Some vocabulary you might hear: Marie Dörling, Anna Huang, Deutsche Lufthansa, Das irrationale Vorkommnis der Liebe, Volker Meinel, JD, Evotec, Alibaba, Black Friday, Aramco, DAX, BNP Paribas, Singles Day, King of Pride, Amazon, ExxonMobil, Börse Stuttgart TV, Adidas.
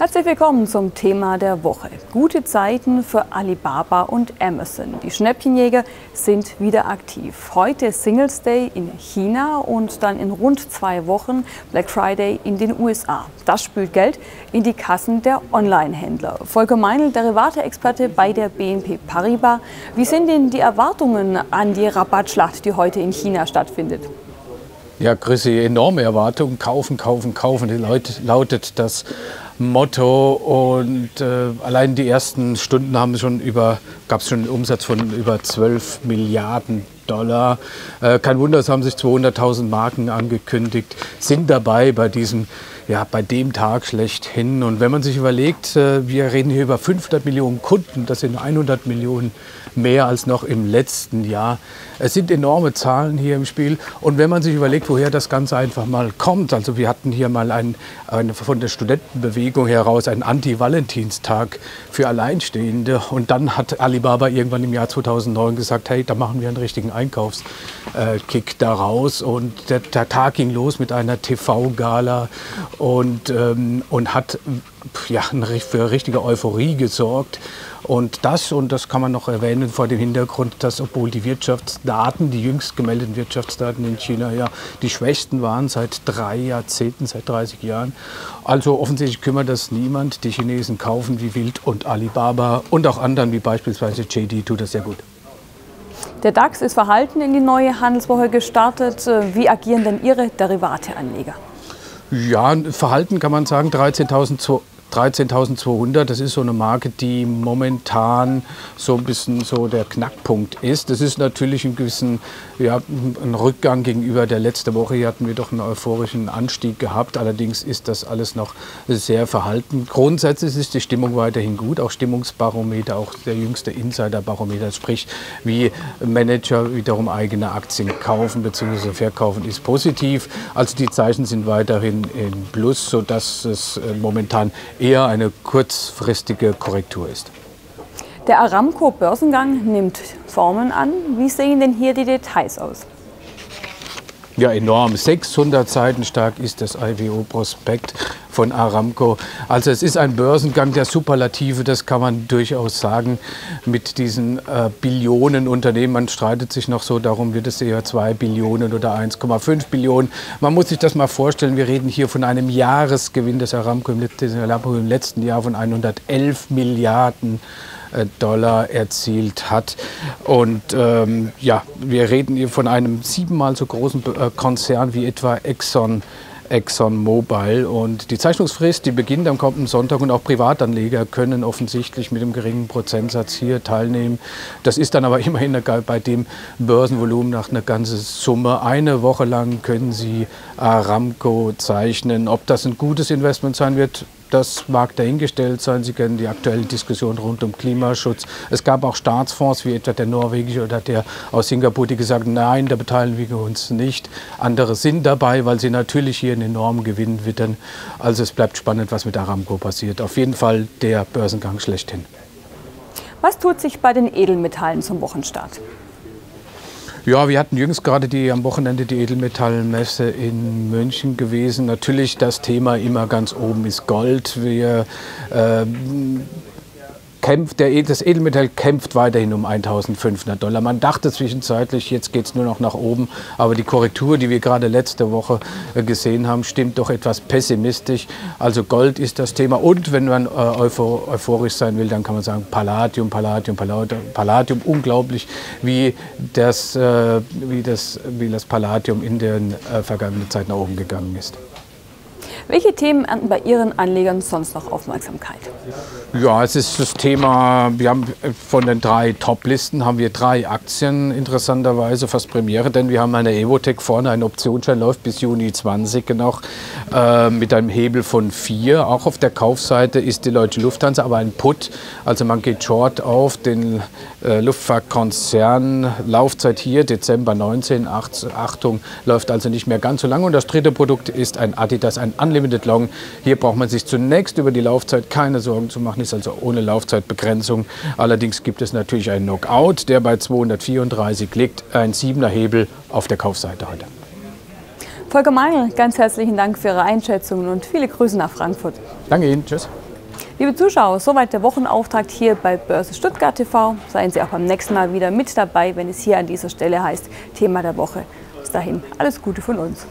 Herzlich willkommen zum Thema der Woche. Gute Zeiten für Alibaba und Amazon. Die Schnäppchenjäger sind wieder aktiv. Heute Singles Day in China und dann in rund 2 Wochen Black Friday in den USA. Das spült Geld in die Kassen der Online-Händler. Volker Meinel, Derivate-Experte bei der BNP Paribas. Wie sind denn die Erwartungen an die Rabattschlacht, die heute in China stattfindet? Ja, grüß Sie, enorme Erwartungen. Kaufen, kaufen, kaufen. Die Leute lautet das Motto, und allein die ersten Stunden gab es schon einen Umsatz von über 12 Milliarden Dollar. Kein Wunder, es haben sich 200.000 Marken angekündigt, sind dabei bei dem Tag schlechthin. Und wenn man sich überlegt, wir reden hier über 500 Millionen Kunden, das sind 100 Millionen mehr als noch im letzten Jahr. Es sind enorme Zahlen hier im Spiel. Und wenn man sich überlegt, woher das Ganze einfach mal kommt, also wir hatten hier mal von der Studentenbewegung heraus einen Anti-Valentinstag für Alleinstehende. Und dann hat Alibaba irgendwann im Jahr 2009 gesagt, hey, da machen wir einen richtigen Einkaufskick daraus. Und der Tag ging los mit einer TV-Gala und hat für richtige Euphorie gesorgt. Und das kann man noch erwähnen vor dem Hintergrund, dass obwohl die Wirtschaftsdaten, die jüngst gemeldeten Wirtschaftsdaten in China, ja die schwächsten waren seit 3 Jahrzehnten, seit 30 Jahren. Also offensichtlich kümmert das niemand. Die Chinesen kaufen wie wild, und Alibaba und auch anderen wie beispielsweise JD tut das sehr gut. Der DAX ist verhalten in die neue Handelswoche gestartet. Wie agieren denn Ihre Derivateanleger? Ja, verhalten kann man sagen, 13.200, das ist so eine Marke, die momentan so ein bisschen so der Knackpunkt ist. Das ist natürlich ein gewissen ein Rückgang gegenüber der letzten Woche. Hier hatten wir doch einen euphorischen Anstieg gehabt. Allerdings ist das alles noch sehr verhalten. Grundsätzlich ist die Stimmung weiterhin gut. Auch Stimmungsbarometer, auch der jüngste Insiderbarometer, sprich wie Manager wiederum eigene Aktien kaufen bzw. verkaufen, ist positiv. Also die Zeichen sind weiterhin im Plus, sodass es momentan eher eine kurzfristige Korrektur ist. Der Aramco-Börsengang nimmt Formen an. Wie sehen denn hier die Details aus? Ja, enorm. 600 Seiten stark ist das IPO-Prospekt von Aramco. Also es ist ein Börsengang der Superlative, das kann man durchaus sagen, mit diesen Billionenunternehmen. Man streitet sich noch so darum, wird es eher 2 Billionen oder 1,5 Billionen. Man muss sich das mal vorstellen, wir reden hier von einem Jahresgewinn des Aramco im letzten Jahr von 111 Milliarden Dollar erzielt hat. Und wir reden hier von einem 7-mal so großen Konzern wie etwa ExxonMobil. Und die Zeichnungsfrist, die beginnt am kommenden Sonntag, und auch Privatanleger können offensichtlich mit einem geringen Prozentsatz hier teilnehmen. Das ist dann aber immerhin bei dem Börsenvolumen nach einer ganzen Summe. Eine Woche lang können Sie Aramco zeichnen. Ob das ein gutes Investment sein wird, das mag dahingestellt sein. Sie kennen die aktuelle Diskussion rund um Klimaschutz. Es gab auch Staatsfonds, wie etwa der norwegische oder der aus Singapur, die gesagt haben, nein, da beteiligen wir uns nicht. Andere sind dabei, weil sie natürlich hier einen enormen Gewinn wittern. Also es bleibt spannend, was mit Aramco passiert. Auf jeden Fall der Börsengang schlechthin. Was tut sich bei den Edelmetallen zum Wochenstart? Ja, wir hatten jüngst gerade am Wochenende die Edelmetallmesse in München gewesen. Natürlich das Thema immer ganz oben ist Gold. Das Edelmetall kämpft weiterhin um 1.500 Dollar. Man dachte zwischenzeitlich, jetzt geht es nur noch nach oben. Aber die Korrektur, die wir gerade letzte Woche gesehen haben, stimmt doch etwas pessimistisch. Also Gold ist das Thema. Und wenn man euphorisch sein will, dann kann man sagen Palladium, Palladium, Palladium. Palladium, unglaublich, wie das Palladium in den vergangenen Zeit nach oben gegangen ist. Welche Themen ernten bei Ihren Anlegern sonst noch Aufmerksamkeit? Ja, es ist das Thema, wir haben von den 3 Top-Listen haben wir 3 Aktien, interessanterweise fast Premiere, denn wir haben eine Evotec vorne, ein Optionsschein läuft bis Juni 20 noch, mit einem Hebel von 4. Auch auf der Kaufseite ist die Deutsche Lufthansa, aber ein Put, also man geht short auf den Luftfahrtkonzern, Laufzeit hier Dezember 19, Achtung, läuft also nicht mehr ganz so lange. Und das 3. Produkt ist ein Adidas, ein Unlimited Long. Hier braucht man sich zunächst über die Laufzeit keine Sorgen zu machen, ist also ohne Laufzeitbegrenzung. Allerdings gibt es natürlich einen Knockout, der bei 234 liegt. Ein 7er Hebel auf der Kaufseite heute. Volker Meinel, ganz herzlichen Dank für Ihre Einschätzungen und viele Grüße nach Frankfurt. Danke Ihnen, tschüss. Liebe Zuschauer, soweit der Wochenauftakt hier bei Börse Stuttgart TV. Seien Sie auch beim nächsten Mal wieder mit dabei, wenn es hier an dieser Stelle heißt Thema der Woche. Bis dahin, alles Gute von uns.